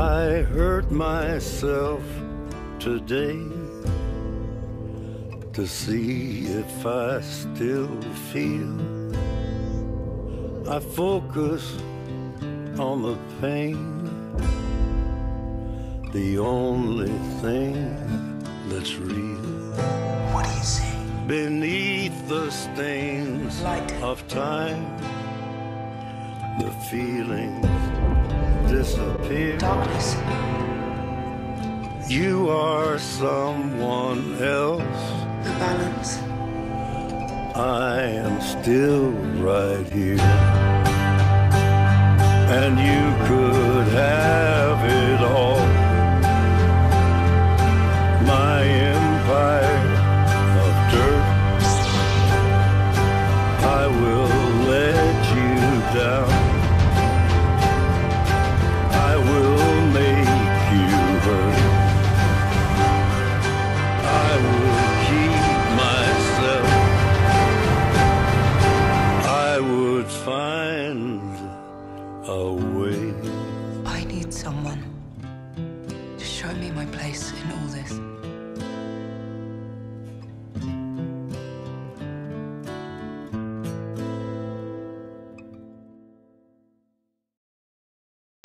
I hurt myself today to see if I still feel. I focus on the pain, the only thing that's real. What do you see? Beneath the stains of time, the feelings disappear. Darkness. You are someone else. The balance. I am still right here, and you could have it all. My empire of dirt, I will let you down. Away. I need someone to show me my place in all this.